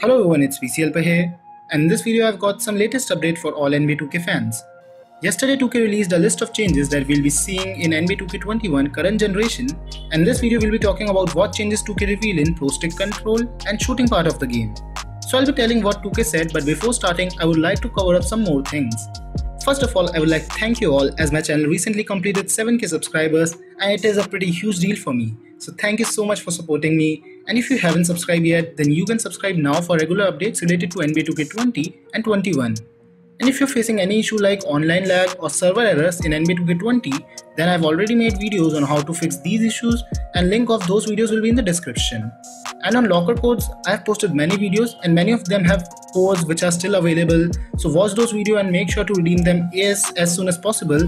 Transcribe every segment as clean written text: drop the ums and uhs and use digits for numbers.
Hello everyone, it's PCL here, and in this video I've got some latest update for all NBA 2K fans. Yesterday 2K released a list of changes that we'll be seeing in NBA 2K21 current generation, and in this video we'll be talking about what changes 2K reveal in Pro Stick control and shooting part of the game. So I'll be telling what 2K said, but before starting I would like to cover up some more things. First of all, I would like to thank you all as my channel recently completed 7K subscribers and it is a pretty huge deal for me. So thank you so much for supporting me, and if you haven't subscribed yet then you can subscribe now for regular updates related to NBA 2K20 and 21. And if you're facing any issue like online lag or server errors in NBA 2K20 then I've already made videos on how to fix these issues, and link of those videos will be in the description. And on locker codes, I've posted many videos and many of them have codes which are still available, so watch those videos and make sure to redeem them as soon as possible.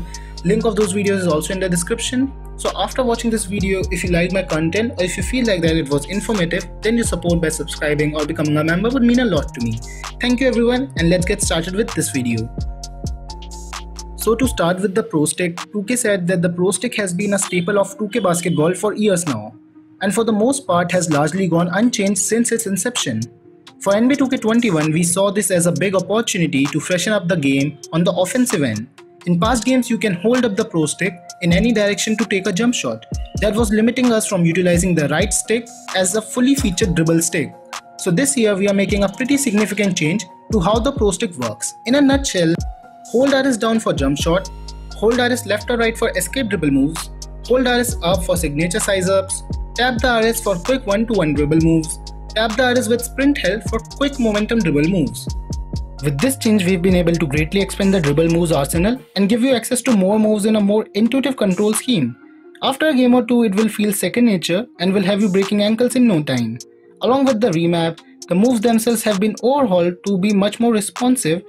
Link of those videos is also in the description. So after watching this video, if you like my content or if you feel like that it was informative, then your support by subscribing or becoming a member would mean a lot to me. Thank you everyone, and let's get started with this video. So to start with the Pro Stick, 2K said that the Pro Stick has been a staple of 2K basketball for years now, and for the most part has largely gone unchanged since its inception. For NBA 2K21, we saw this as a big opportunity to freshen up the game on the offensive end. In past games, you can hold up the Pro Stick in any direction to take a jump shot. That was limiting us from utilizing the right stick as a fully featured dribble stick. So this year we are making a pretty significant change to how the Pro Stick works. In a nutshell, hold R is down for jump shot, hold R is left or right for escape dribble moves, hold R is up for signature size ups, tap the RS for quick 1-to-1 dribble moves, tap the RS with sprint help for quick momentum dribble moves. With this change, we've been able to greatly expand the dribble moves arsenal and give you access to more moves in a more intuitive control scheme. After a game or two, it will feel second nature and will have you breaking ankles in no time. Along with the remap, the moves themselves have been overhauled to be much more responsive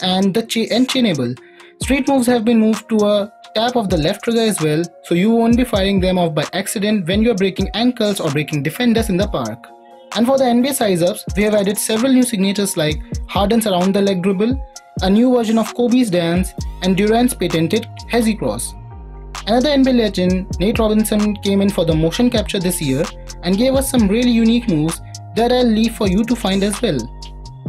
and chainable. Straight moves have been moved to a tap of the left trigger as well, so you won't be firing them off by accident when you're breaking ankles or breaking defenders in the park. And for the NBA size-ups, we have added several new signatures like Harden's around the leg dribble, a new version of Kobe's dance, and Durant's patented Hezi cross. Another NBA legend, Nate Robinson, came in for the motion capture this year and gave us some really unique moves that I'll leave for you to find as well.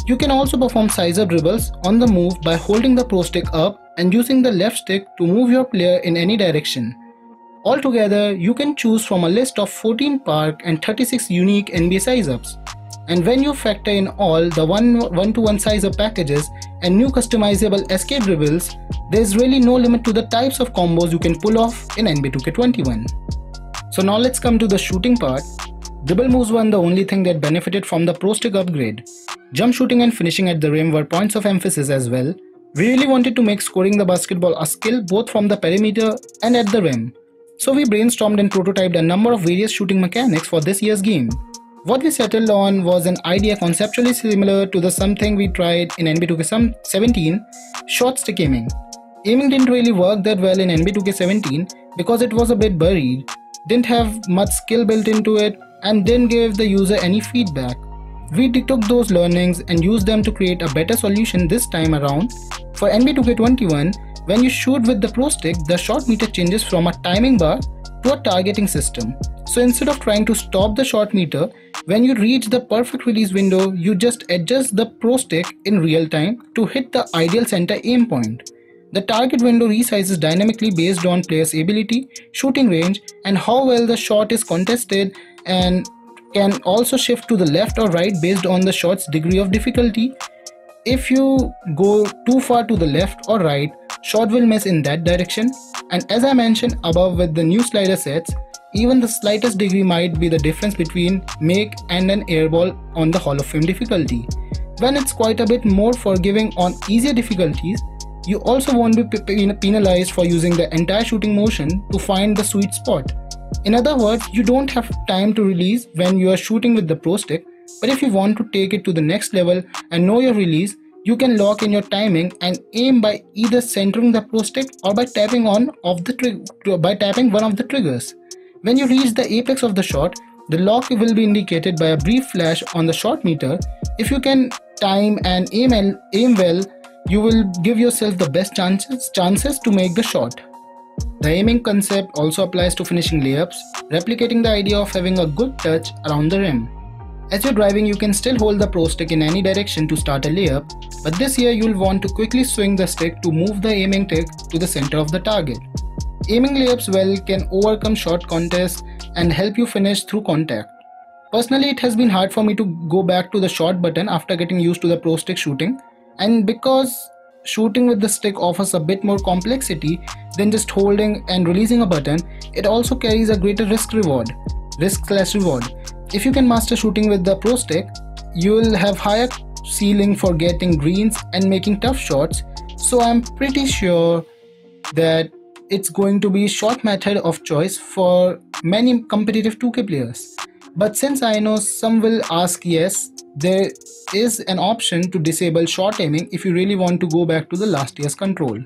You can also perform size-up dribbles on the move by holding the Pro Stick up and using the left stick to move your player in any direction. Altogether, you can choose from a list of 14 park and 36 unique NBA size-ups. And when you factor in all the 1-to-1 size-up packages and new customizable escape dribbles, there's really no limit to the types of combos you can pull off in NBA 2K21. So now let's come to the shooting part. Dribble moves weren't the only thing that benefited from the Pro Stick upgrade. Jump shooting and finishing at the rim were points of emphasis as well. We really wanted to make scoring the basketball a skill both from the perimeter and at the rim. So we brainstormed and prototyped a number of various shooting mechanics for this year's game. What we settled on was an idea conceptually similar to the something we tried in NBA 2K17, short stick aiming. Aiming didn't really work that well in NBA 2K17 because it was a bit buried, didn't have much skill built into it, and didn't give the user any feedback. We took those learnings and used them to create a better solution this time around. For NBA 2K21, when you shoot with the Pro Stick, the shot meter changes from a timing bar to a targeting system. So instead of trying to stop the shot meter, when you reach the perfect release window, you just adjust the Pro Stick in real time to hit the ideal center aim point. The target window resizes dynamically based on player's ability, shooting range, and how well the shot is contested, and can also shift to the left or right based on the shot's degree of difficulty. If you go too far to the left or right, shot will miss in that direction, and as I mentioned above with the new slider sets, even the slightest degree might be the difference between make and an airball on the Hall of Fame difficulty. When it's quite a bit more forgiving on easier difficulties, you also won't be penalized for using the entire shooting motion to find the sweet spot. In other words, you don't have time to release when you are shooting with the Pro Stick, but if you want to take it to the next level and know your release, you can lock in your timing and aim by either centering the Pro Stick or by tapping one of the triggers. When you reach the apex of the shot, the lock will be indicated by a brief flash on the shot meter. If you can time and aim well, you will give yourself the best chances to make the shot. The aiming concept also applies to finishing layups, replicating the idea of having a good touch around the rim. As you're driving, you can still hold the Pro Stick in any direction to start a layup, but this here you'll want to quickly swing the stick to move the aiming tech to the center of the target. Aiming layups well can overcome shot contests and help you finish through contact. Personally, it has been hard for me to go back to the shot button after getting used to the Pro Stick shooting, and because shooting with the stick offers a bit more complexity than just holding and releasing a button, it also carries a greater risk/reward. If you can master shooting with the Pro Stick, you will have higher ceiling for getting greens and making tough shots, so I'm pretty sure that it's going to be shot method of choice for many competitive 2K players. But since I know some will ask, yes, there is an option to disable shot aiming if you really want to go back to the last year's control.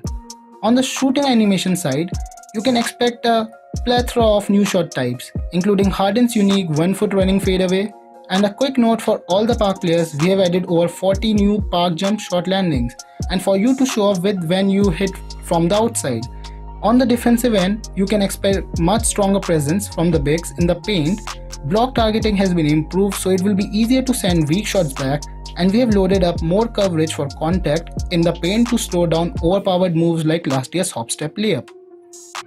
On the shooting animation side, you can expect a plethora of new shot types, including Harden's unique 1-foot running fadeaway. And a quick note for all the park players, we have added over 40 new park jump shot landings and for you to show up with when you hit from the outside. On the defensive end, you can expect much stronger presence from the bigs in the paint. Block targeting has been improved, so it will be easier to send weak shots back, and we have loaded up more coverage for contact in the paint to slow down overpowered moves like last year's hop step layup.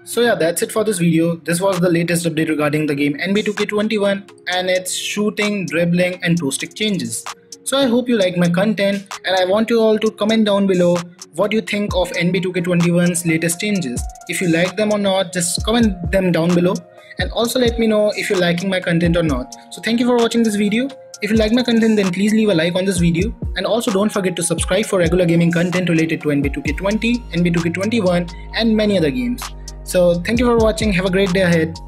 So yeah, that's it for this video. This was the latest update regarding the game NBA 2K21 and its shooting, dribbling and Pro Stick changes. So I hope you like my content, and I want you all to comment down below what you think of NBA 2K21's latest changes. If you like them or not, just comment them down below, and also let me know if you're liking my content or not. So thank you for watching this video. If you like my content, then please leave a like on this video, and also don't forget to subscribe for regular gaming content related to NBA 2K20, NBA 2K21 and many other games. So thank you for watching, have a great day ahead.